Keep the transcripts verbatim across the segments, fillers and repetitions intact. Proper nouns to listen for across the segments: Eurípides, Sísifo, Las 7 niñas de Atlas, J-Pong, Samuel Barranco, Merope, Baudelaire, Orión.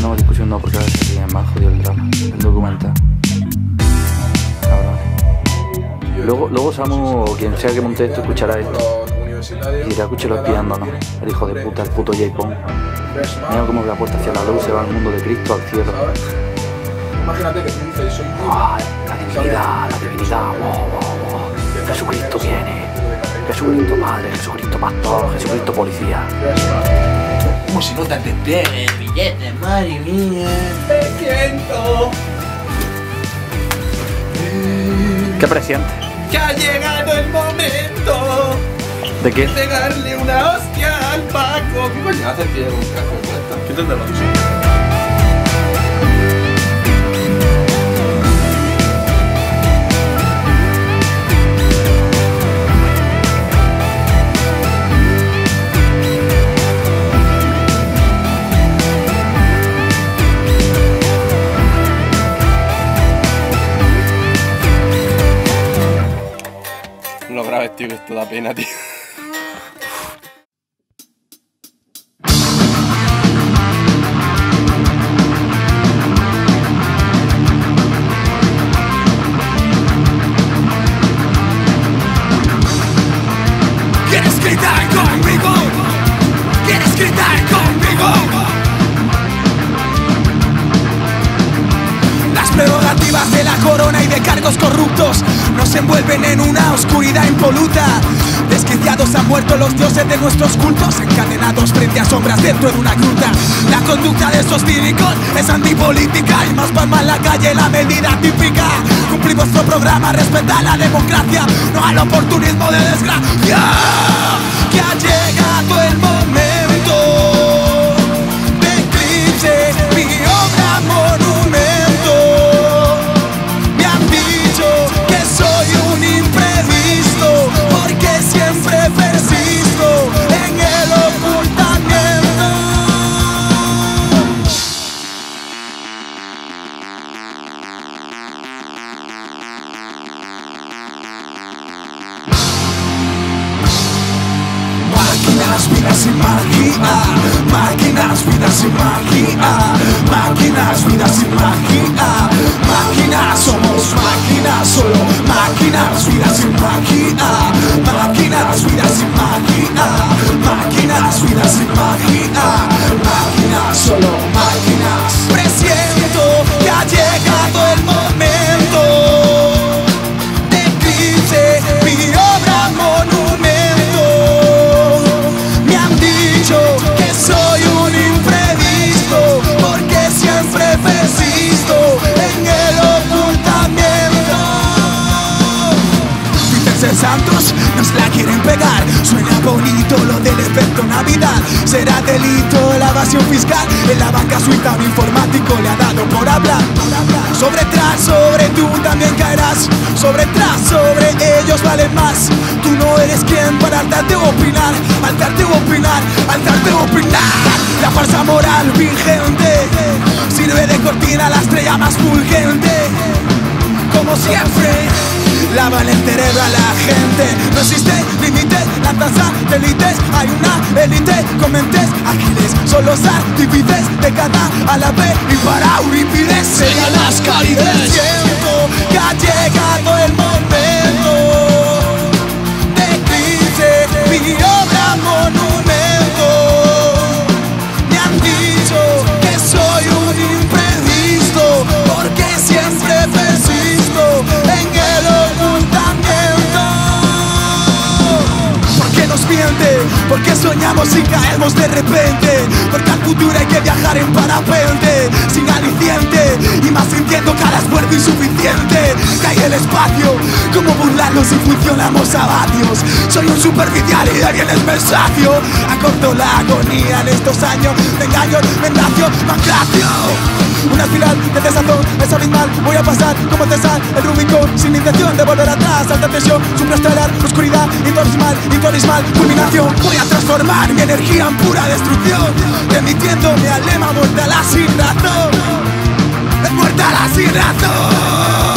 No, discusión no, porque ahora se más jodido el drama, el documental. Luego, luego Samu, o quien sea que monte esto, escuchará esto y irá a escucharlo espiándonos, el hijo de puta, el puto J-Pong. Mira cómo la puerta hacia la luz se va al mundo de Cristo, al cielo. Imagínate que tú dices, soy la divinidad, la divinidad, wow, wow. Jesucristo viene, Jesucristo Padre, Jesucristo Pastor, Jesucristo Policía. ¿Cómo se nota que tiene billetes, madre mía? Presiento. ¿Qué presiente? Que ha llegado el momento. ¿De qué? De darle una hostia al Paco. ¿Qué coño hace el pie de un casco puesto? ¿Qué te lo Lo grabes, tío, que esto da pena, tío. ¿Quieres gritar conmigo? ¿Quieres gritar conmigo? Las prerrogativas de la corona y de cargos corruptos nos envuelven en una oscuridad impoluta. Desquiciados han muerto los dioses de nuestros cultos, encadenados frente a sombras dentro de una gruta. La conducta de esos cívicos es antipolítica y más palma en la calle la medida típica. Cumplir vuestro programa, respetar la democracia, no al oportunismo de desgracia. Que ha llegado el momento de eclipse, mi obra monumento. Máquinas, vidas sin magia. Máquinas, vidas sin magia. Máquinas, vidas sin magia. Máquinas, somos máquinas, solo máquinas, vidas sin magia. Máquinas, vidas sin magia. Máquinas, vidas sin magia. Máquinas, solo máquinas. Presiento que ha llegado el momento de eclipse, mi obra monumento. Santos nos la quieren pegar. Suena bonito lo del efecto Navidad. Será delito la evasión fiscal. En la banca suiza un informático le ha dado por hablar. Sobre tras, sobre tú también caerás. Sobre tras, sobre ellos valen más. Tú no eres quien para altarte o opinar. Altarte o opinar, altarte o opinar. La falsa moral vigente sirve de cortina a la estrella más fulgente. Como siempre lavan el cerebro a la gente. No existe límites, lanzan satélites. Hay una élite con mentes ágiles. Son los artífices de cada alabe y para Eurípides. Serían las calidez. Siento que ha llegado el momento de eclipse, mi obra monumento. Me han dicho que soy un imprevisto porque siempre persisto en el porque soñamos y caemos de repente, porque al futuro hay que viajar en parapente, sin aliciente y más sintiendo cada esfuerzo insuficiente. Cae el espacio, como burlarnos si funcionamos a vatios. Soy un superficial y de bienes mensacio. Acorto la agonía en estos años de engaños, vendacio, manclacio. Una espiral de desazón, es abismal, voy a pasar como Tesal, el Rubicón, sin intención de volver atrás. Alta tensión, supraestelar, oscuridad, intorismal, intorismal, culminación. Voy a transformar mi energía en pura destrucción, remitiendo mi alema mortal a sin razón. Mortal a sin razón.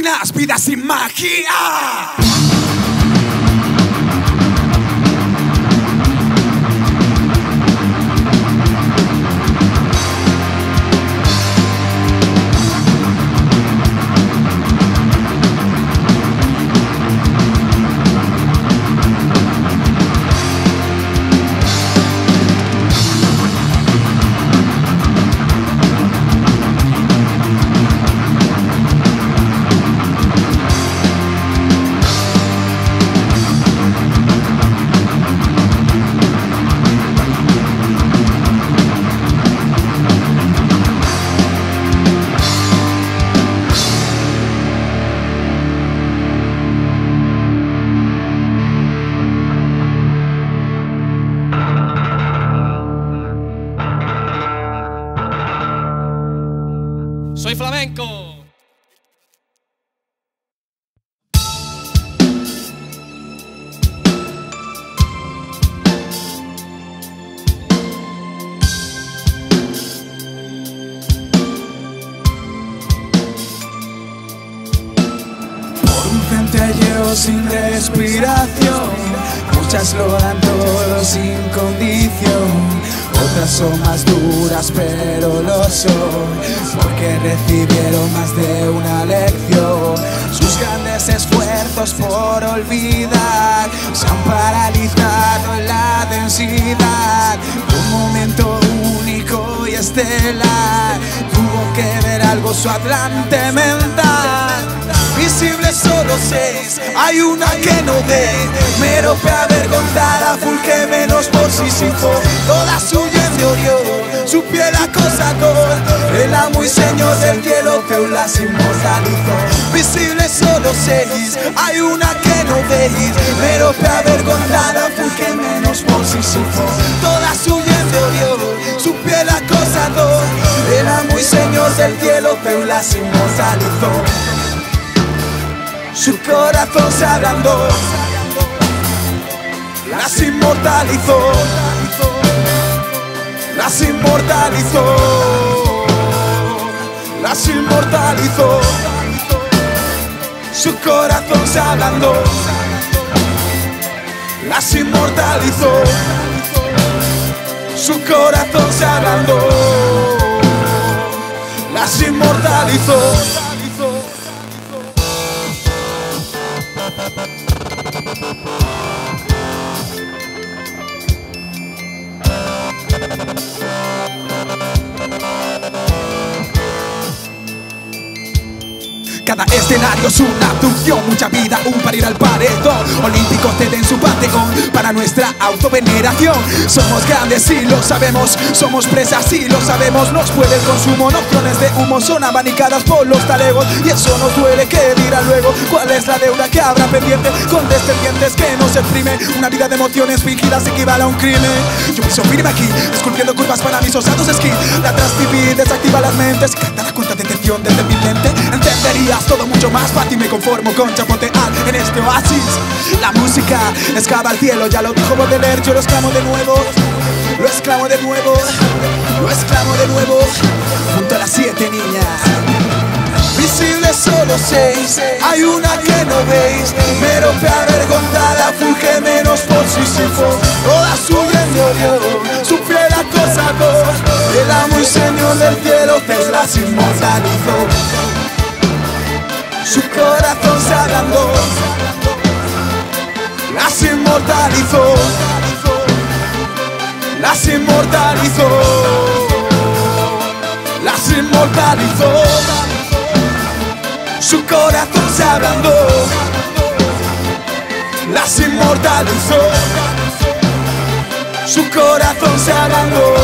máquinas, vida sin magia. Soy flamenco. Sin respiración, muchas lo dan todo sin condición, otras son más duras pero lo son, porque recibieron más de una lección. Sus grandes esfuerzos por olvidar se han paralizado en la densidad. Un momento único y estelar tuvo que ver algo su atlante mental. Visibles solo seis, hay una que no dé. Merope avergonzada, fulge menos por Sísifo. Todas huyen de Orión, su piel acosador. El amo y señor del hielo, Feulas inmortalizó. Visibles solo seis, hay una que no veis. Merope avergonzada, fulge menos por Sísifo. Todas huyen de Orión, su piel acosador. El amo y señor del hielo, Feulas inmortalizó. Su corazón se ablandó, las inmortalizó, las inmortalizó, las inmortalizó. Su corazón se ablandó, las inmortalizó, su corazón se ablandó, las inmortalizó. Cada escenario es una abducción, mucha vida, un parir al paredón. Olímpicos te den su panteón para nuestra autoveneración. Somos grandes y lo sabemos, somos presas y lo sabemos. Nos puede el consumo, no clones de humo son abanicadas por los talegos. Y eso nos duele, ¿qué dirá luego? ¿Cuál es la deuda que habrá pendiente con descendientes que nos exprime? Una vida de emociones fingidas equivale a un crimen. Yo piso firme aquí, esculpiendo curvas para mis osados esquí. La T V desactiva las mentes, canta la cuenta de atención desde mi mente. Entenderías todo mucho más fácil, me conformo con chapotear en este oasis. La música excava al cielo, ya lo dijo Baudelaire. Yo lo exclamo de nuevo, lo exclamo de nuevo, lo exclamo de nuevo, junto a las siete niñas. Visibles solo seis, hay una que no veis. Merope avergonzada, fulge menos por Sísifo. Todas huyen de Orión, su piel acosador. El amo y señor del cielo, te las inmortalizó. Su corazón se ablandó, las inmortalizó, las inmortalizó, las inmortalizó. Su corazón se ablandó, las inmortalizó. Su corazón se ablandó,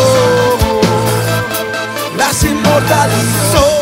las inmortalizó.